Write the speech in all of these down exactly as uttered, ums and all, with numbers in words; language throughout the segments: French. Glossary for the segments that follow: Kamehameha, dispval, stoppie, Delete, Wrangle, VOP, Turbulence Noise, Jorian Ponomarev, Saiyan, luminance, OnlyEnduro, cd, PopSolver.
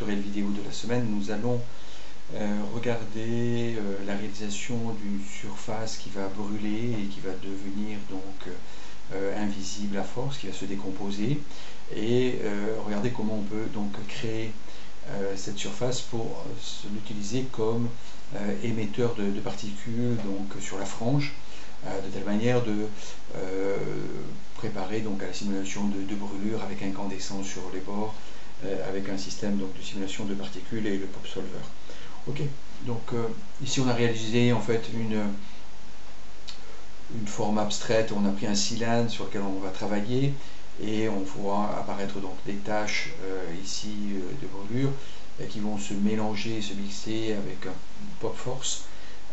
tutoriel vidéo de la semaine, nous allons euh, regarder euh, la réalisation d'une surface qui va brûler et qui va devenir donc euh, invisible à force, qui va se décomposer, et euh, regarder comment on peut donc créer euh, cette surface pour l'utiliser comme euh, émetteur de, de particules donc sur la frange, euh, de telle manière de euh, préparer donc à la simulation de, de brûlure avec incandescence sur les bords, euh, avec un système donc de simulation de particules et le PopSolver. Ok, donc euh, ici on a réalisé en fait une, une forme abstraite. On a pris un cylindre sur lequel on va travailler et on voit apparaître donc des taches euh, ici euh, de brûlure euh, qui vont se mélanger et se mixer avec un pop force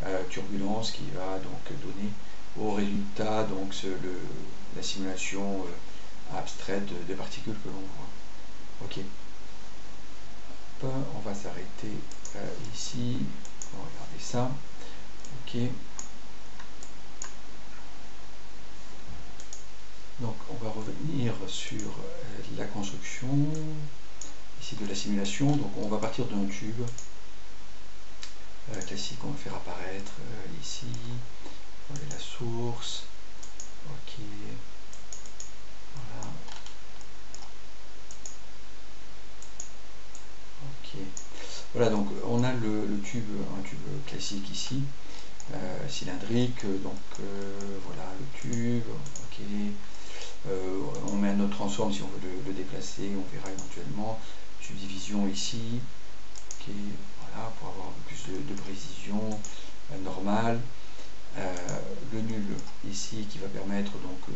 euh, turbulence qui va donc donner au résultat donc ce, le, la simulation euh, abstraite de, de particules que l'on voit. Ok, hop, on va s'arrêter euh, ici, on va regarder ça. Ok, donc on va revenir sur euh, la construction ici de la simulation. Donc on va partir d'un tube euh, classique. On va faire apparaître euh, ici la source, ok, voilà, ok, voilà. Donc on a le, le tube, un tube classique ici, euh, cylindrique, donc euh, voilà le tube, ok, euh, on met un autre transforme si on veut le, le déplacer, on verra éventuellement, subdivision ici, ok, voilà, pour avoir un peu plus de, de précision euh, normale. Euh, le nul ici qui va permettre donc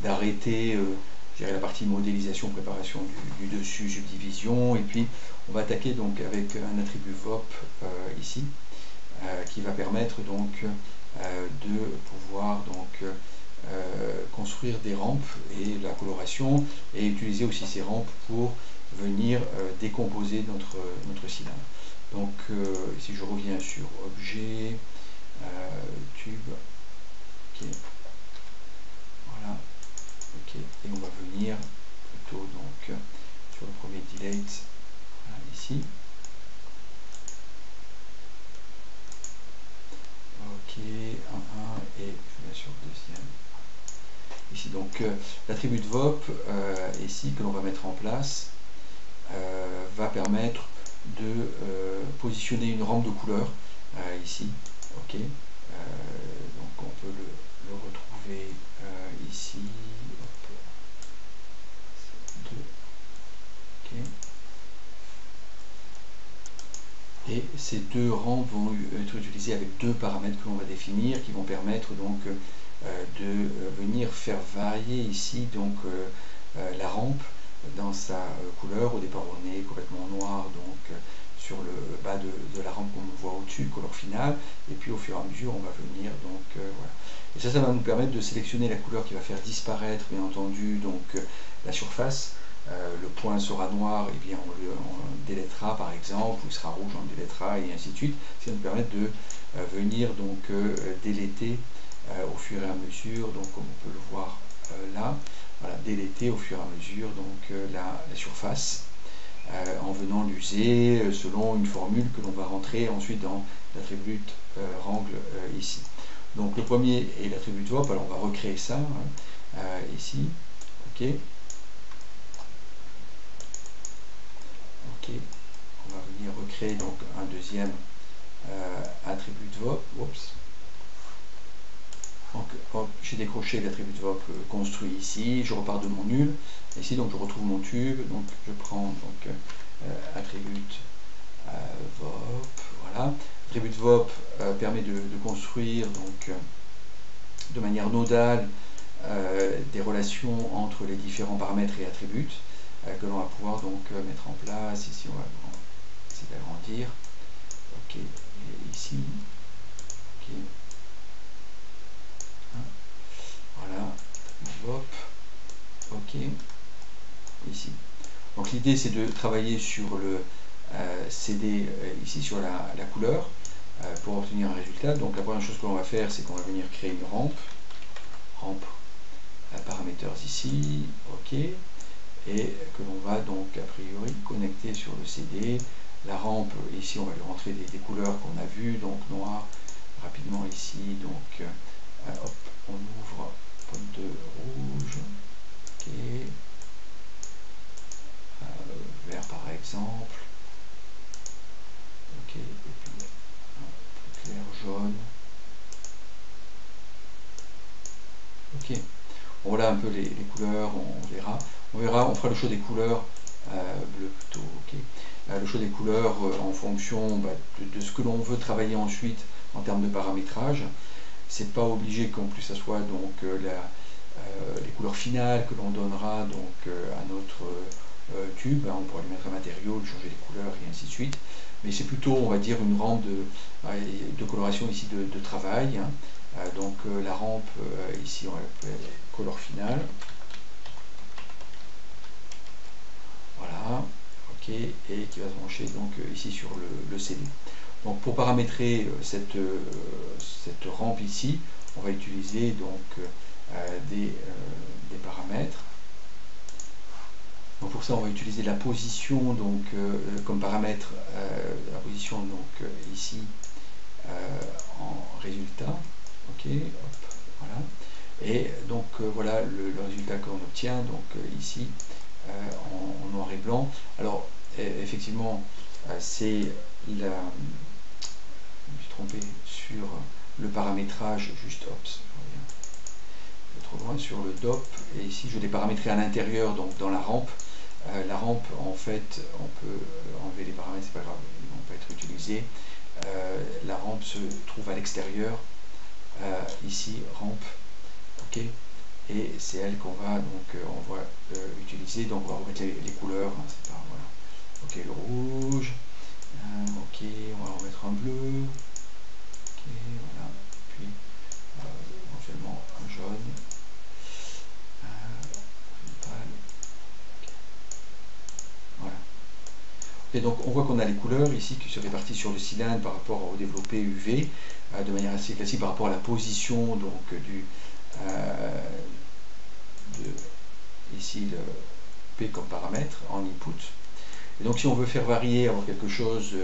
d'arrêter euh, la partie modélisation, préparation du, du dessus, subdivision, et puis on va attaquer donc avec un attribut V O P euh, ici euh, qui va permettre donc euh, de pouvoir donc euh, construire des rampes et la coloration, et utiliser aussi ces rampes pour venir euh, décomposer notre, notre cylindre. Donc euh, si je reviens sur objet, Euh, tube, ok, voilà, ok, et on va venir plutôt donc sur le premier delete, voilà, ici, ok, un, un, et je vais sur le deuxième ici. Donc euh, l'attribut de V O P euh, ici que l'on va mettre en place euh, va permettre de euh, positionner une rampe de couleur euh, ici. Ok, euh, donc on peut le, le retrouver euh, ici. Hop. Deux. Okay. Et ces deux rampes vont être utilisées avec deux paramètres que l'on va définir, qui vont permettre donc euh, de venir faire varier ici donc euh, euh, la rampe dans sa couleur. Au départ on est complètement noir, donc euh, sur le bas de, de la rampe qu'on voit au-dessus, couleur finale, et puis au fur et à mesure on va venir donc euh, voilà. Et ça, ça va nous permettre de sélectionner la couleur qui va faire disparaître bien entendu donc euh, la surface. Euh, le point sera noir, et bien on le on délétera par exemple, ou il sera rouge, on le délétera, et ainsi de suite. Ça va nous permettre de euh, venir donc euh, déléter euh, au fur et à mesure, donc comme on peut le voir euh, là, voilà, déléter au fur et à mesure donc euh, la, la surface. Euh, en venant l'user euh, selon une formule que l'on va rentrer ensuite dans l'attribut euh, Wrangle euh, ici. Donc le premier est l'attribut V O P, alors on va recréer ça hein, euh, ici. Ok. Ok. On va venir recréer donc un deuxième euh, attribut V O P. Oups. Donc hop, j'ai décroché l'attribut V O P euh, construit ici, je repars de mon nul, ici donc je retrouve mon tube, donc je prends donc euh, attribut euh, V O P, voilà. Attribut V O P euh, permet de, de construire donc euh, de manière nodale euh, des relations entre les différents paramètres et attributs euh, que l'on va pouvoir donc euh, mettre en place. Ici on va essayer d'agrandir, ok, et ici, ok. Voilà, hop, ok, ici. Donc l'idée c'est de travailler sur le euh, C D euh, ici, sur la, la couleur, euh, pour obtenir un résultat. Donc la première chose que l'on va faire, c'est qu'on va venir créer une rampe, rampe, euh, parameters ici, ok, et et que l'on va donc a priori connecter sur le C D. La rampe, ici on va lui rentrer des, des couleurs qu'on a vues, donc noir rapidement ici, donc euh, hop, on ouvre pot de rouge, ok, euh, vert par exemple, ok, et puis un peu clair jaune, ok. Bon, voilà un peu les, les couleurs, on verra, on verra, on fera le show des couleurs euh, bleu plutôt, ok. Là, le choix des couleurs euh, en fonction bah, de, de ce que l'on veut travailler ensuite en termes de paramétrage. C'est pas obligé qu'en plus ça soit donc euh, la, euh, les couleurs finales que l'on donnera donc euh, à notre euh, tube. On pourra lui mettre un matériau, lui changer les couleurs et ainsi de suite. Mais c'est plutôt, on va dire, une rampe de, de coloration ici de, de travail. Hein. Euh, donc euh, la rampe euh, ici on l'appelle color final. Voilà. Et qui va se brancher donc ici sur le, le C D. Donc pour paramétrer cette, cette rampe ici, on va utiliser donc euh, des, euh, des paramètres. Donc pour ça on va utiliser la position donc euh, comme paramètre, euh, la position donc ici euh, en résultat. Ok, hop, voilà. Et donc euh, voilà le, le résultat qu'on obtient donc euh, ici euh, en, en noir et blanc. Alors effectivement, c'est la... Je me suis trompé sur le paramétrage, juste, ops, je vais trop loin, sur le D O P, et ici je l'ai paramétré à l'intérieur, donc dans la rampe. Euh, la rampe, en fait, on peut enlever les paramètres, c'est pas grave, ils vont pas être utilisés. Euh, la rampe se trouve à l'extérieur, euh, ici, rampe, ok, et c'est elle qu'on va, donc, euh, on va euh, utiliser, donc on va remettre les, les couleurs, hein, c'est pas, voilà. Ok, le rouge, euh, ok, on va remettre un bleu, ok, voilà, puis euh, éventuellement un jaune, euh, pâle, okay. Voilà. Et donc on voit qu'on a les couleurs ici qui se répartissent sur le cylindre par rapport au développé U V, euh, de manière assez classique par rapport à la position donc du, euh, de, ici le P comme paramètre en input. Et donc si on veut faire varier, avoir quelque chose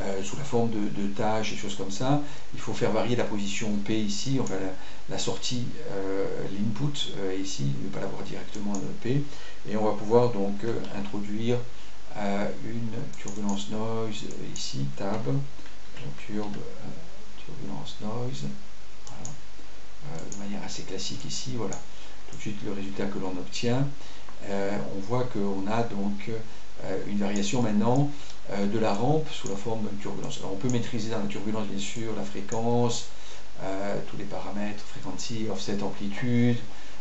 euh, sous la forme de, de tâches et choses comme ça, il faut faire varier la position P ici, enfin la, la sortie, euh, l'input euh, ici, ne pas l'avoir directement dans le P, et on va pouvoir donc euh, introduire euh, une turbulence noise euh, ici, tab, turb, euh, turbulence noise, voilà. euh, de manière assez classique ici, voilà, tout de suite le résultat que l'on obtient, euh, on voit qu'on a donc une variation maintenant euh, de la rampe sous la forme d'une turbulence. Alors on peut maîtriser dans la turbulence bien sûr la fréquence, euh, tous les paramètres, frequency, offset, amplitude,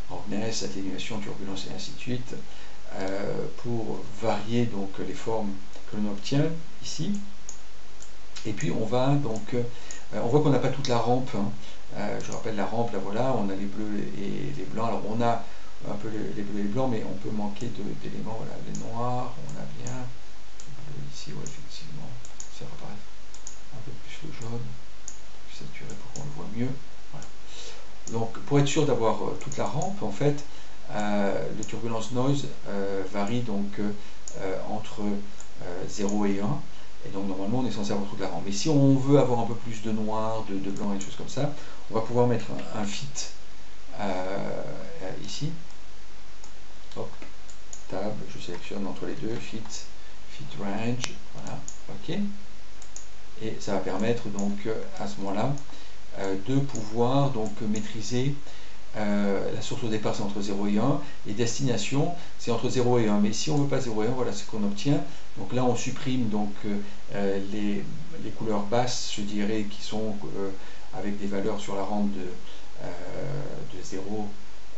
roughness, atténuation, turbulence et ainsi de suite, euh, pour varier donc les formes que l'on obtient ici. Et puis on va donc, euh, on voit qu'on n'a pas toute la rampe, hein. euh, je rappelle la rampe, là voilà, on a les bleus et les blancs, alors on a un peu les, les bleus et les blancs, mais on peut manquer d'éléments, voilà, les noirs, on a bien, le bleu ici, ouais, effectivement, ça reparaît un peu plus le jaune, plus saturé pour qu'on le voit mieux, voilà. Donc, pour être sûr d'avoir euh, toute la rampe, en fait, euh, le turbulence noise euh, varie donc euh, entre euh, zéro et un, et donc normalement on est censé avoir toute la rampe. Mais si on veut avoir un peu plus de noir, de, de blanc et des choses comme ça, on va pouvoir mettre un, un fit euh, ici. Hop, table, je sélectionne entre les deux, fit, fit range, voilà, ok. Et ça va permettre donc à ce moment-là euh, de pouvoir donc maîtriser euh, la source au départ c'est entre zéro et un, et destination c'est entre zéro et un, mais si on ne veut pas zéro et un, voilà ce qu'on obtient. Donc là on supprime donc euh, les, les couleurs basses, je dirais, qui sont euh, avec des valeurs sur la rampe de, euh, de zéro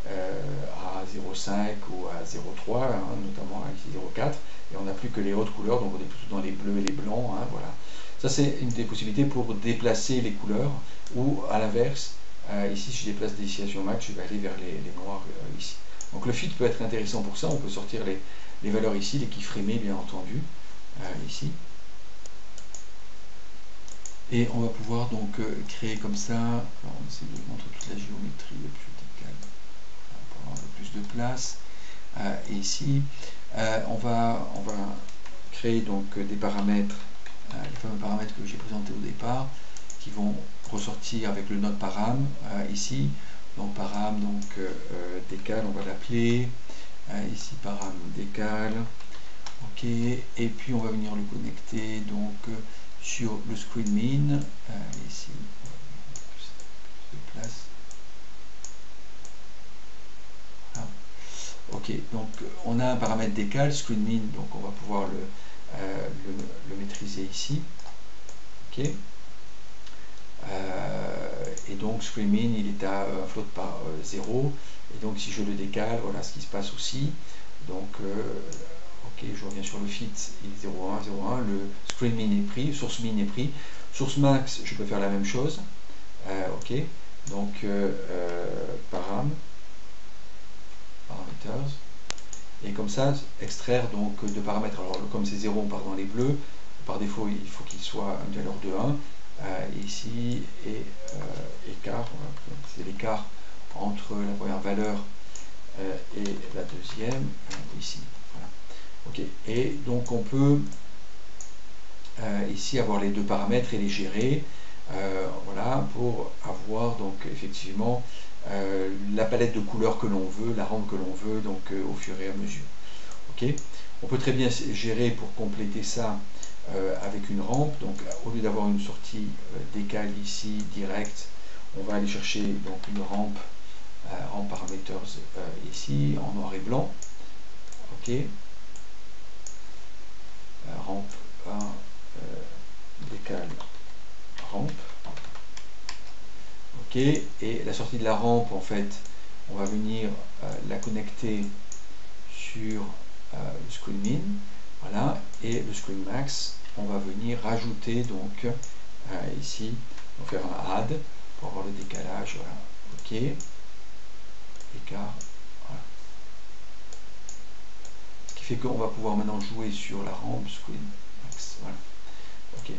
Euh, à zéro virgule cinq ou à zéro virgule trois, hein, notamment à zéro virgule quatre, et on n'a plus que les hautes couleurs, donc on est plutôt dans les bleus et les blancs, hein, voilà. Ça c'est une des possibilités pour déplacer les couleurs, ou à l'inverse, euh, ici si je déplace destination max, je vais aller vers les, les noirs euh, ici. Donc le fit peut être intéressant pour ça, on peut sortir les, les valeurs ici, les keyframer bien entendu, euh, ici. Et on va pouvoir donc euh, créer comme ça, alors on essaie de montrer toute la géométrie le plus de place, euh, et ici. Euh, on, va, on va créer donc des paramètres, euh, les fameux paramètres que j'ai présentés au départ, qui vont ressortir avec le node param euh, ici. Donc param, donc euh, décal, on va l'appeler. Euh, ici param décal. Ok, et puis on va venir le connecter donc euh, sur le screen min. Euh, ici, plus de place. Ah. Ok, donc on a un paramètre décal, screen min, donc on va pouvoir le, euh, le, le maîtriser ici. Ok. Euh, et donc screen min, il est à euh, float par euh, zéro. Et donc si je le décale, voilà ce qui se passe aussi. Donc euh, ok, je reviens sur le fit, il est zéro virgule un, zéro virgule un, le screen min est pris, source min est pris, source max, je peux faire la même chose, euh, ok, donc euh, euh, param, parameters, et comme ça, extraire donc de paramètres. Alors comme c'est zéro, on part dans les bleus, par défaut, il faut qu'il soit un valeur de un, euh, ici, et euh, écart, c'est l'écart entre la première valeur euh, et la deuxième, euh, ici. Ok, et donc on peut euh, ici avoir les deux paramètres et les gérer, euh, voilà, pour avoir donc effectivement euh, la palette de couleurs que l'on veut, la rampe que l'on veut, donc euh, au fur et à mesure. Ok, on peut très bien gérer pour compléter ça euh, avec une rampe. Donc au lieu d'avoir une sortie euh, décale ici directe, on va aller chercher donc une rampe, euh, rampe parameters euh, ici en noir et blanc. Ok. Rampe un, euh, décale, rampe. Ok, et la sortie de la rampe, en fait, on va venir euh, la connecter sur euh, le screen min, voilà, et le screen max, on va venir rajouter, donc, euh, ici, on va faire un add pour avoir le décalage, voilà, ok, écart. Fait qu'on va pouvoir maintenant jouer sur la rampe screen max, voilà. Ok,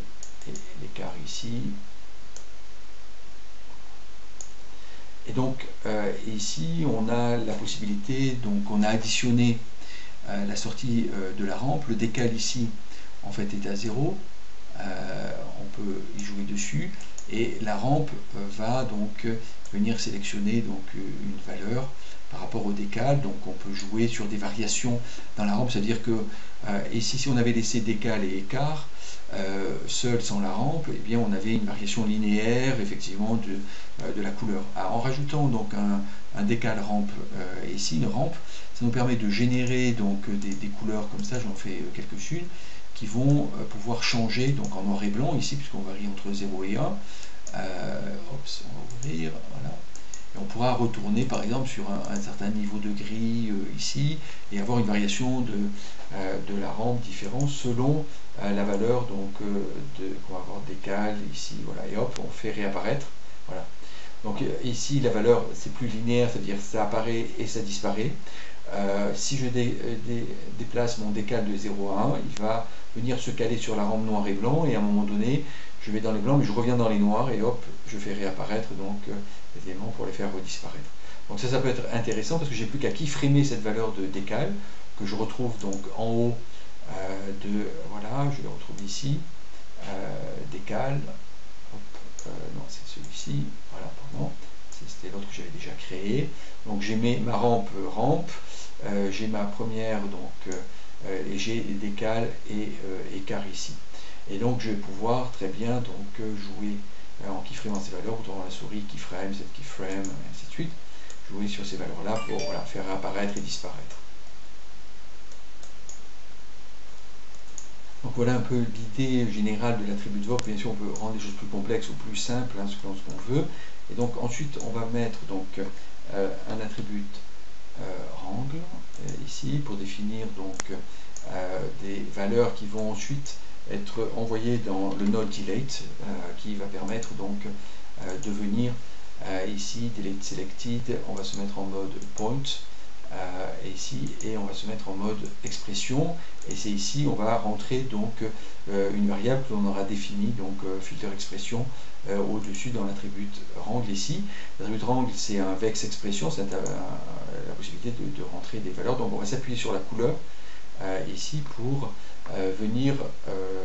et l'écart ici, et donc euh, ici on a la possibilité, donc on a additionné euh, la sortie euh, de la rampe, le décal ici en fait est à zéro, euh, on peut y jouer dessus, et la rampe euh, va donc euh, venir sélectionner donc euh, une valeur par rapport au décal. Donc on peut jouer sur des variations dans la rampe, c'est-à-dire que euh, ici, si on avait laissé décal et écart euh, seul sans la rampe, eh bien on avait une variation linéaire effectivement de, euh, de la couleur. Alors, en rajoutant donc un, un décal rampe euh, ici, une rampe, ça nous permet de générer donc des, des couleurs comme ça, j'en fais quelques-unes, qui vont euh, pouvoir changer donc en noir et blanc ici, puisqu'on varie entre zéro et un. Euh, ops, on va ouvrir, voilà. On pourra retourner par exemple sur un, un certain niveau de gris euh, ici, et avoir une variation de, euh, de la rampe différente selon euh, la valeur donc euh, qu'on va avoir décale ici, voilà, et hop, on fait réapparaître, voilà. Donc ici la valeur c'est plus linéaire, c'est-à-dire ça apparaît et ça disparaît. Euh, si je dé, dé, déplace mon décale de zéro à un, il va venir se caler sur la rampe noir et blanc, et à un moment donné je vais dans les blancs mais je reviens dans les noirs, et hop, je fais réapparaître donc euh, les éléments pour les faire redisparaître. Donc ça, ça peut être intéressant parce que j'ai plus qu'à keyframer cette valeur de décal que je retrouve donc en haut euh, de, voilà, je la retrouve ici, euh, décal, hop, euh, non c'est celui-ci, voilà, pardon, c'était l'autre que j'avais déjà créé. Donc j'ai ma rampe rampe, euh, j'ai ma première donc euh, et j'ai décal et euh, écart ici. Et donc je vais pouvoir très bien donc jouer en keyframant ces valeurs, ou dans la souris keyframe, cette keyframe, et ainsi de suite, jouer sur ces valeurs-là pour, voilà, faire apparaître et disparaître. Donc voilà un peu l'idée générale de l'attribut V O P. Bien sûr, on peut rendre les choses plus complexes ou plus simples, hein, selon ce qu'on veut. Et donc ensuite, on va mettre donc euh, un attribut euh, Wrangle euh, ici pour définir donc euh, des valeurs qui vont ensuite être envoyé dans le node Delete, euh, qui va permettre donc euh, de venir euh, ici, Delete Selected, on va se mettre en mode Point, euh, ici, et on va se mettre en mode expression, et c'est ici on va rentrer donc euh, une variable que l'on aura définie, donc euh, filter expression, euh, au-dessus dans l'attribut Wrangle ici. L'attribut Wrangle, c'est un vex expression, c'est la possibilité de, de rentrer des valeurs, donc on va s'appuyer sur la couleur euh, ici pour euh, venir euh,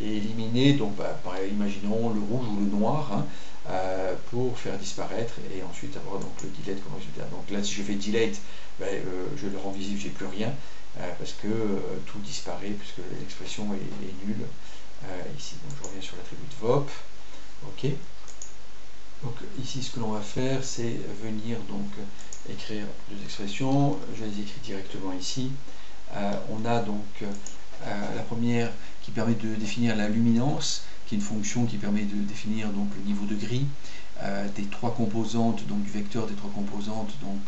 éliminer, donc bah, pareil, imaginons le rouge ou le noir, hein, Euh, pour faire disparaître et ensuite avoir donc le delete comme résultat. Donc là, si je fais delete, ben, euh, je le rends visible, j'ai plus rien euh, parce que euh, tout disparaît puisque l'expression est, est nulle euh, ici. Donc je reviens sur l'attribut V O P. OK. Donc ici, ce que l'on va faire, c'est venir donc écrire deux expressions. Je les écris directement ici. Euh, on a donc euh, la première qui permet de définir la luminance, qui est une fonction qui permet de définir donc le niveau de gris euh, des trois composantes, donc du vecteur des trois composantes donc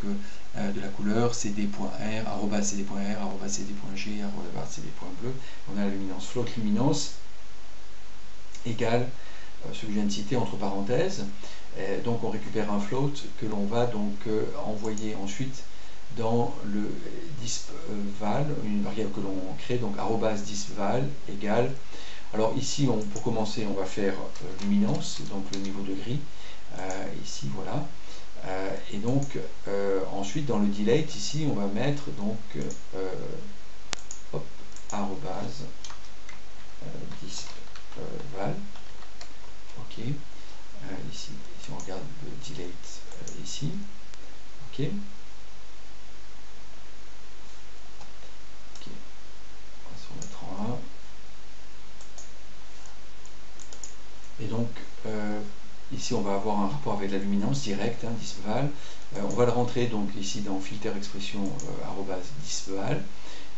euh, de la couleur cd.r, arroba cd.r, arroba cd.g, arroba cd.bleu. On a la luminance float luminance égale euh, ce que je viens de citer entre parenthèses. Et donc on récupère un float que l'on va donc euh, envoyer ensuite dans le dispval, une variable que l'on crée, donc arrobas dispval égale. Alors ici, on, pour commencer, on va faire euh, luminance, donc le niveau de gris, euh, ici, voilà. Euh, et donc, euh, ensuite, dans le delete, ici, on va mettre, donc, euh, hop, arrobase, euh, dispval, ok. Euh, ici, si on regarde le delete, euh, ici, ok. Ok, on va se remettre en un. Et donc, euh, ici, on va avoir un rapport avec la luminance directe, hein, dispval. Euh, on va le rentrer donc ici dans filter expression euh, dispval.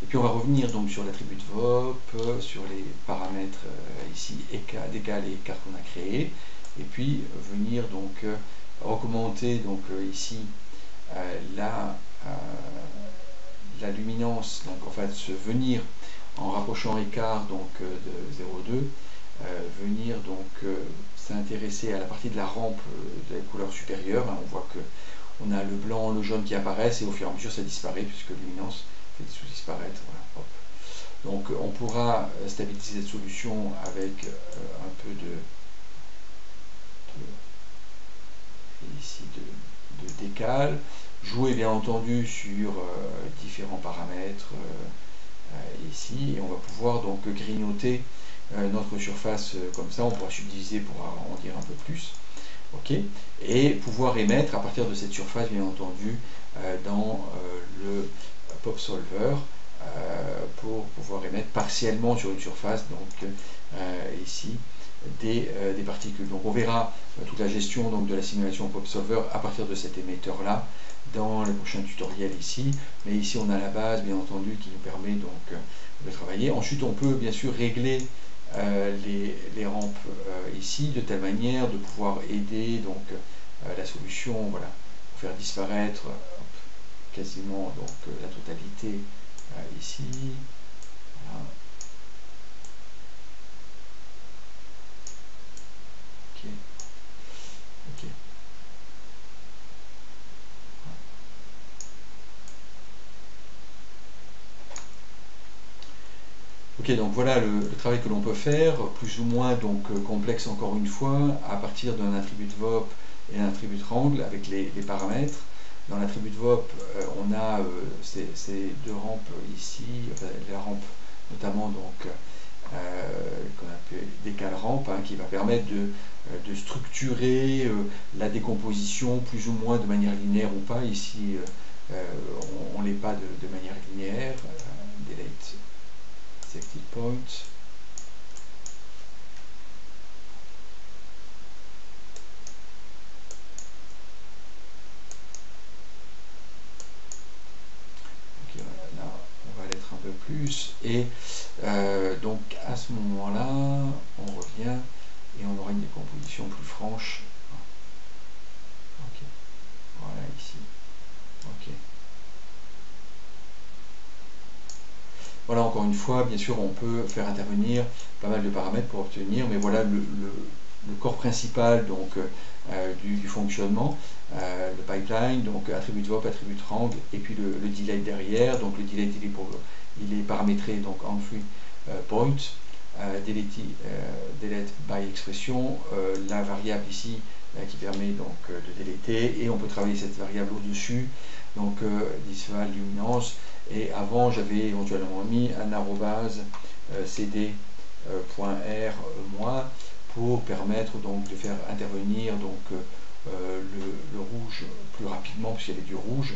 Et puis, on va revenir donc sur l'attribut V O P, sur les paramètres euh, ici, d'égal et écart qu'on a créé. Et puis, venir donc euh, augmenter donc euh, ici euh, la, euh, la luminance. Donc, en fait, se venir en rapprochant écart donc euh, de zéro virgule deux. Euh, venir donc euh, s'intéresser à la partie de la rampe euh, des couleurs supérieures. Hein, on voit que on a le blanc, le jaune qui apparaissent et au fur et à mesure ça disparaît puisque luminance fait sous disparaître. Voilà, hop. Donc on pourra stabiliser cette solution avec euh, un peu de, de ici de, de décale. Jouer bien entendu sur euh, différents paramètres euh, euh, ici, et on va pouvoir donc grignoter Euh, notre surface euh, comme ça, on pourra subdiviser pour en dire un peu plus, ok, et pouvoir émettre à partir de cette surface bien entendu euh, dans euh, le PopSolver euh, pour pouvoir émettre partiellement sur une surface donc euh, ici des, euh, des particules. Donc on verra euh, toute la gestion donc de la simulation PopSolver à partir de cet émetteur là dans le prochain tutoriel ici, mais ici on a la base bien entendu qui nous permet donc euh, de travailler. Ensuite on peut bien sûr régler Euh, les, les rampes euh, ici de telle manière de pouvoir aider donc euh, la solution, voilà, pour faire disparaître hop, quasiment donc euh, la totalité euh, ici, voilà. Okay. Okay. Ok, donc voilà le, le travail que l'on peut faire, plus ou moins donc euh, complexe encore une fois, à partir d'un attribut V O P et d'un attribut Wrangle avec les, les paramètres. Dans l'attribut V O P, euh, on a euh, ces, ces deux rampes ici, enfin, la rampe notamment donc euh, qu'on appelle décale rampe, hein, qui va permettre de, de structurer euh, la décomposition plus ou moins de manière linéaire ou pas. Ici, euh, on ne l'est pas de, de manière linéaire. Euh, delete. Active point. Okay, là, on va l'être un peu plus. Et euh, donc à ce moment-là, on revient et on aura une décomposition plus franche. Ok. Voilà ici. Ok. Voilà, encore une fois, bien sûr, on peut faire intervenir pas mal de paramètres pour obtenir, mais voilà le, le le corps principal donc, euh, du, du fonctionnement, euh, le pipeline, donc attribute V O P, attribute Wrangle, et puis le, le delay derrière. Donc le delay, il est, pour, il est paramétré donc en entry point, euh, delete, euh, delete by expression, euh, la variable ici euh, qui permet donc de déléter, et on peut travailler cette variable au-dessus, donc euh, dispval, luminance. Et avant, j'avais éventuellement mis un arrobase euh, cd Euh, point R, moi, pour permettre donc de faire intervenir donc euh, le, le rouge plus rapidement, puisqu'il y avait du rouge.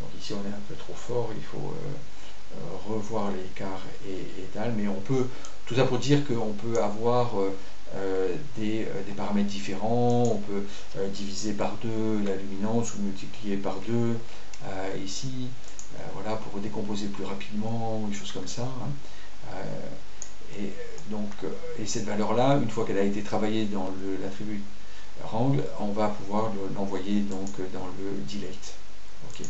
Donc ici on est un peu trop fort, il faut euh, euh, revoir l'écart et, et dalle, mais on peut, tout ça pour dire qu'on peut avoir euh, euh, des, euh, des paramètres différents. On peut euh, diviser par deux la luminance ou multiplier par deux euh, ici, euh, voilà, pour décomposer plus rapidement, ou des choses comme ça, hein. euh, Et, donc, et cette valeur-là, une fois qu'elle a été travaillée dans l'attribut Wrangle, on va pouvoir l'envoyer donc dans le delete. Okay.